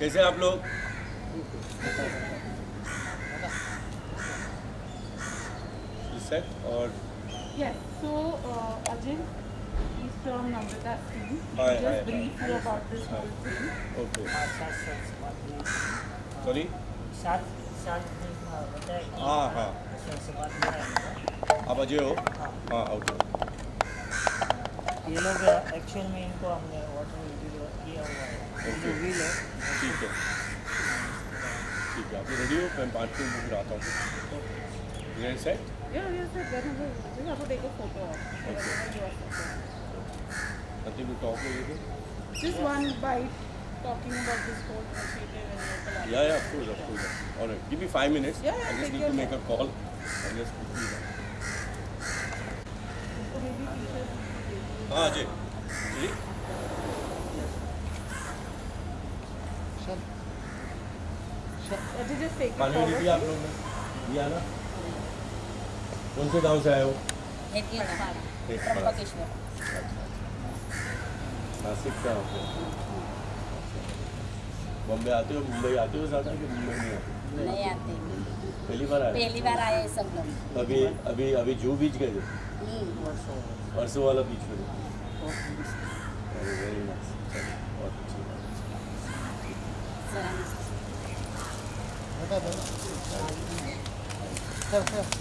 कैसे आप लोग? और yes, so Ajay is from Namdekat Singh. Just briefly about this whole thing. Okay. Sorry. हाँ हाँ आप अजय हो? हाँ ओके। ये लोग एक्चुअल में इनको हमने वाटर वीडियो किया हुआ है। ठीक है ठीक है, आप रेडी हो? मैं बात को मुझे आता हूँ। ये सेट Yeah. कौन से गाँव से आए हो? नासिक का। बॉम्बे आते हो? मुंबई आते हो ज़्यादा कि मुंबई नहीं आते? नहीं आते। पहली बार आए सब लोग। अभी अभी अभी जू बीच गए थे? परसों वाला बीच में। वेरी नाइस, बहुत अच्छी बात।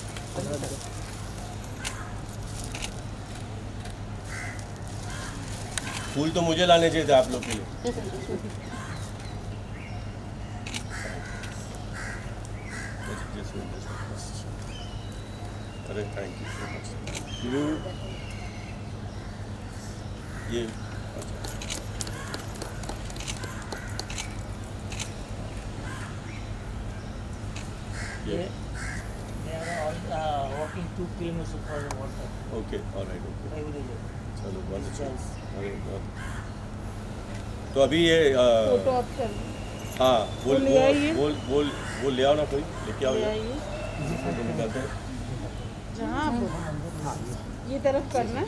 फूल तो मुझे लाने चाहिए थे आप लोग के लिए। अरे thank you so much you. ये kilometers for the water. Okay, all right, okay. Every day. चलो बहुत अच्छा। तो अभी ये फोटो ऑप्शन। हाँ बोल ले आओ ना, कोई लेके आओ फोटो निकालते हैं। जहाँ ये तरफ करना है।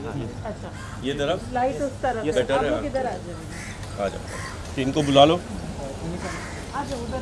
अच्छा ये तरफ लाइट उस तरफ बेटर है। किधर आ जाओ, आ जाओ। इनको बुला लो, आ जाओ उधर।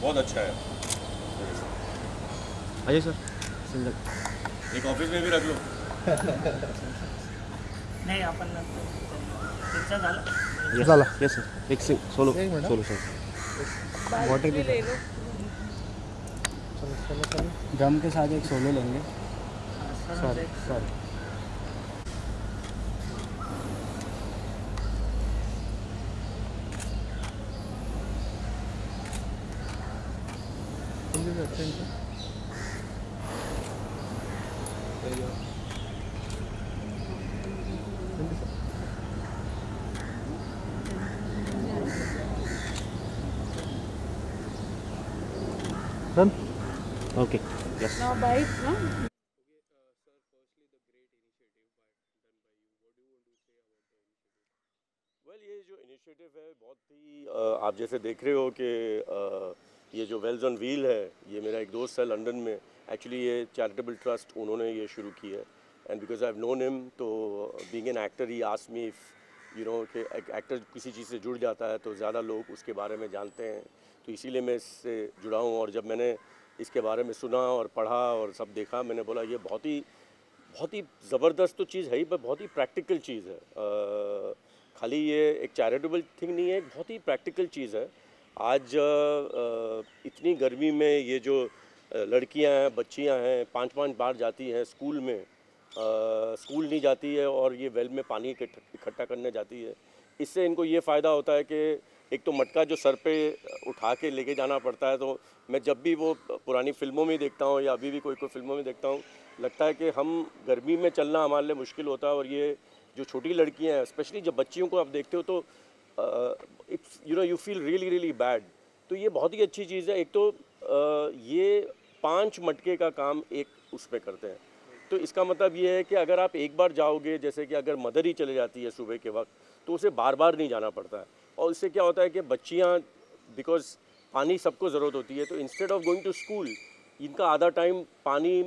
बहुत अच्छा है। आइए सर, एक ऑफिस में भी रख लो। नहीं अपन ये सर एक से सोलो सर वाटर भी ले लो। गम के साथ एक सोलो लेंगे sir. Sir done, okay, yes. Now bite no? Okay, sir, firstly the great initiative by done by you, what do you want to say about the initiative? Well, ये जो initiative है बहुत ही, आप जैसे देख रहे हो कि ये जो Wells on Wheel है, ये मेरा एक दोस्त है लंदन में। एक्चुअली ये चैरिटेबल ट्रस्ट उन्होंने ये शुरू की है। And because I have known him, तो बीइंग एन एक्टर ही asked me if you know कि एक्टर किसी चीज़ से जुड़ जाता है तो ज़्यादा लोग उसके बारे में जानते हैं, तो इसीलिए मैं इससे जुड़ा हूँ। और जब मैंने इसके बारे में सुना और पढ़ा और सब देखा, मैंने बोला ये बहुत ही ज़बरदस्त तो चीज़ है ही, पर बहुत ही प्रैक्टिकल चीज़ है। खाली ये एक चैरिटेबल थिंग नहीं है, एक बहुत ही प्रैक्टिकल चीज़ है। आज इतनी गर्मी में ये जो लड़कियां हैं, बच्चियां हैं, 5-5 बार जाती हैं स्कूल में, स्कूल नहीं जाती है और ये वेल में पानी इकट्ठा करने जाती है। इससे इनको ये फ़ायदा होता है कि एक तो मटका जो सर पे उठा के लेके जाना पड़ता है, तो मैं जब भी वो पुरानी फिल्मों में देखता हूँ या अभी भी कोई फिल्मों में देखता हूँ, लगता है कि हम गर्मी में चलना हमारे लिए मुश्किल होता है। और ये जो छोटी लड़कियाँ हैं, स्पेशली जब बच्चियों को आप देखते हो तो it's you feel really really bad. तो ये बहुत ही अच्छी चीज़ है। एक तो ये 5 मटके का काम एक उस पर करते हैं, तो इसका मतलब ये है कि अगर आप एक बार जाओगे, जैसे कि अगर मदर ही चले जाती है सुबह के वक्त, तो उसे बार बार नहीं जाना पड़ता है। और इससे क्या होता है कि बच्चियाँ, बिकॉज पानी सबको ज़रूरत होती है, तो instead of going to school इनका आधा टाइम पानी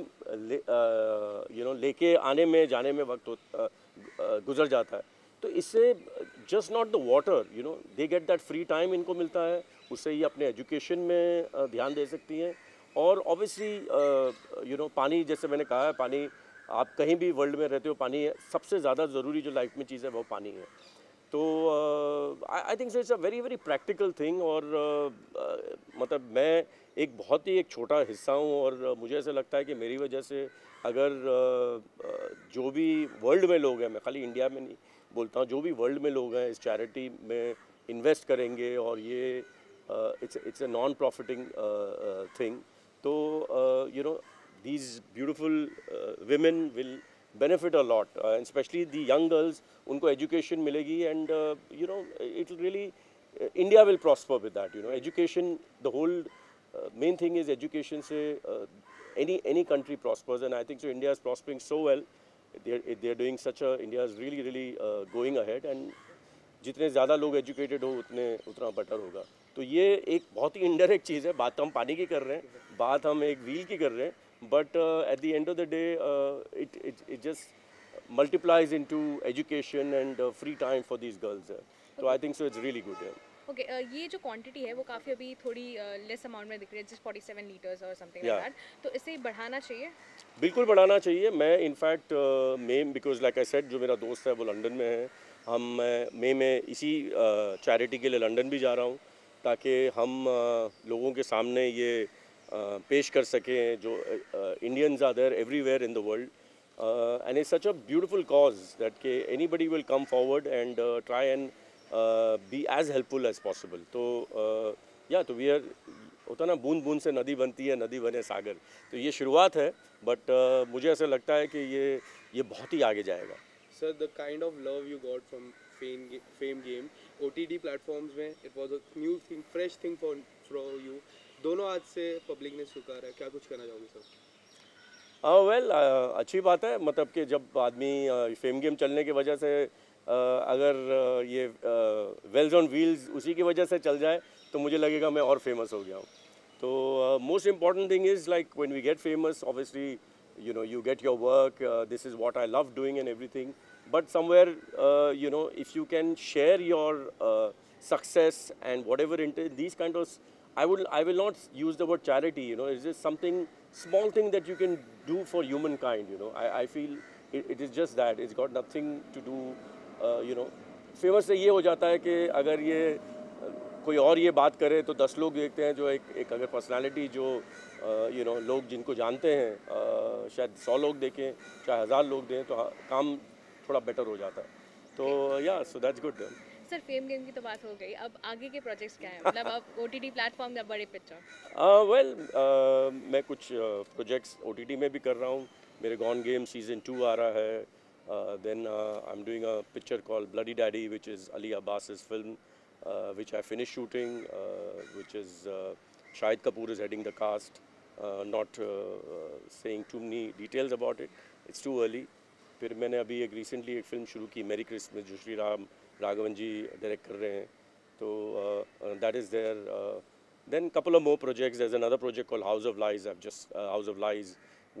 लेके आने में जाने में वक्त गुजर जाता है। तो इससे just not the water, they get that free time इनको मिलता है, उससे ये अपने एजुकेशन में ध्यान दे सकती हैं। और ऑब्वियसली पानी, जैसे मैंने कहा है, पानी आप कहीं भी वर्ल्ड में रहते हो, पानी सबसे ज़्यादा ज़रूरी जो लाइफ में चीज़ है वो पानी है। तो I think it's a very very practical thing. और मतलब मैं एक बहुत ही छोटा हिस्सा हूँ और मुझे ऐसा लगता है कि मेरी वजह से अगर जो भी वर्ल्ड में लोग हैं, मैं खाली इंडिया में नहीं बोलता हूँ, जो भी वर्ल्ड में लोग हैं इस चैरिटी में इन्वेस्ट करेंगे, और ये it's a non profiting thing, तो these beautiful women will benefit a lot, and especially the young girls, unko education milegi, and it will really, India will prosper with that. Education, the whole main thing is education. Se any country prospers, and I think so India is prospering so well. They are doing such a, India is really really going ahead, and जितने ज़्यादा लोग educated हो उतना better होगा। तो ये एक बहुत ही इनडायरेक्ट चीज़ है, बात हम पानी की कर रहे हैं, बात हम एक व्हील की कर रहे हैं, but at the end of the day it just multiplies into education and free time for these girls. तो I think so it's really good है। ओके, ये जो क्वांटिटी है वो काफ़ी अभी थोड़ी लेस अमाउंट में दिख रही है, जस्ट 47 लीटर्स और समथिंग लाइक दैट, तो इसे बढ़ाना चाहिए, बिल्कुल बढ़ाना चाहिए। मैं in fact may, because like I said, जो मेरा दोस्त है वो लंदन में है, हम मई में इसी चैरिटी के लिए लंदन भी जा रहा हूँ, ताकि हम लोगों के सामने ये पेश कर सकें जो Indians are there everywhere in the world, and it's such a beautiful cause that के anybody will come forward and try and be as helpful as possible. तो या तो वी आर, होता ना बूंद बूंद से नदी बनती है, नदी बने सागर, तो ये शुरुआत है, बट मुझे ऐसा लगता है कि ये बहुत ही आगे जाएगा। Sir, the kind of love you got from Fame Game, OTT platforms में, it was a new thing, fresh thing for you. दोनों आज से पब्लिक ने स्वीकारा है, क्या कुछ कहना चाहोगे सर? वेल, अच्छी बात है, मतलब कि जब आदमी फेम गेम चलने की वजह से अगर ये वेल्स ऑन व्हील्स उसी की वजह से चल जाए तो मुझे लगेगा मैं और फेमस हो गया हूँ। तो most important thing is like when we get famous, obviously you get your work, this is what I love doing and everything, but somewhere if you can share your success and whatever these kind of, I will not use the word charity, it's just something small thing that you can do for humankind. I feel it is just that, it's got nothing to do famous से ये हो जाता है कि अगर ये कोई और ये बात करे तो 10 लोग देखते हैं, जो एक अगर पर्सनालिटी जो लोग जिनको जानते हैं शायद 100 लोग देखें, चाहे 1000 लोग दें, तो काम थोड़ा बेटर हो जाता है। तो या so that's good. Sir, fame game की तो बात हो गई, अब आगे के प्रोजेक्ट्स क्या हैं, मतलब अब OTT प्लेटफॉर्म का बड़े पिक्चर? वेल, मैं कुछ प्रोजेक्ट्स OTT में भी कर रहा हूँ, मेरे गॉन गेम सीज़न 2 आ रहा है, then I am doing a picture called Bloody daddy, which is Ali Abbas's film, which I finished shooting, which is Shahid Kapoor is heading the cast. Not saying too many details about it. It's too early. फिर मैंने अभी एक recently एक film शुरू की मेरी Christmas, जो Shri Ram Raghavan ji direct कर रहे हैं, तो that is there. Then couple of more projects. There's another project called House of Lies. I've just House of Lies,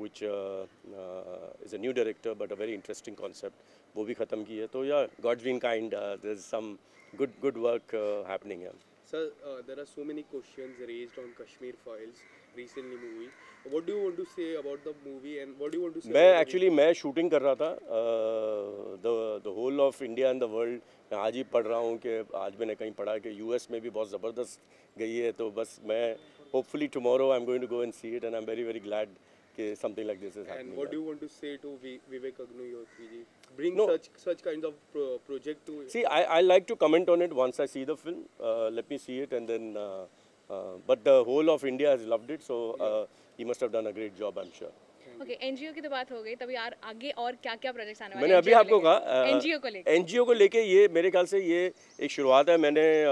which is a new director but a very interesting concept. वो भी ख़त्म की है। तो yeah, God's been kind. There's some good work happening here. Sir, there are so many questions raised on Kashmir Files, recently movie. What do you want to say about the movie and what do you want to say? मैं shooting कर रहा था, the whole of India and the world. मैं आज ही पढ़ रहा हूँ कि आज मैंने कहीं पढ़ा कि US में भी बहुत ज़बरदस्त गई है, तो बस मैं hopefully tomorrow I'm going to go and see it, and I'm very, very glad that something like this is happening. And what do you want to say to Vivek Agnihotri ji? Bring such kinds of project to... See, I like to comment on it once I see the film. Let me see it, and then... but the whole of India has loved it, so he must have done a great job, I'm sure. Okay, NGO की तो बात हो गई, तभी यार आगे और क्या-क्या प्रोजेक्ट्स आने वाले हैं? मैंने अभी आपको कहा NGO को लेके ये मेरे ख्याल से ये एक शुरुआत है. मैंने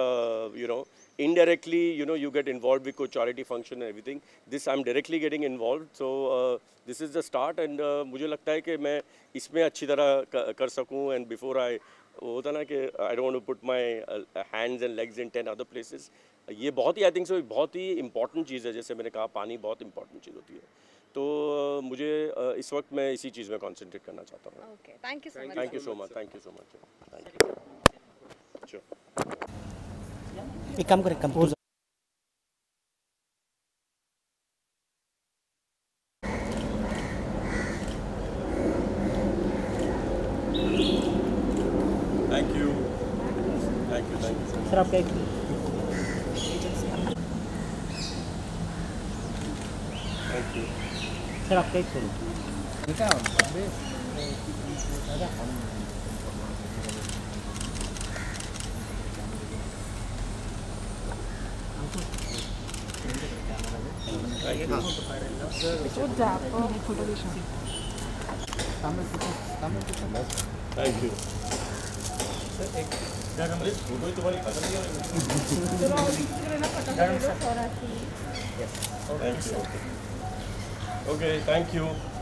you know indirectly you get involved with charity function and everything. This I'm directly getting involved, so this is the start, and मुझे लगता है कि मैं इसमें अच्छी तरह कर सकूं, and before I होता ना कि I don't want to put my hands and legs in 10 other places. ये बहुत ही I think so बहुत ही important चीज़ है. जैसे मैंने कहा पानी बहुत important चीज़ होती है, तो मुझे इस वक्त मैं इसी चीज़ में कंसंट्रेट करना चाहता हूँ. Okay, thank you so much, thank you so much, thank you so much, thank you. एक काम करें, compose. Thank you, thank you, thank you sir. आपका एक सर आपका एक बेटा थैंक यू सर. एक फोटो ही तुम्हारी पसंद. Okay, thank you.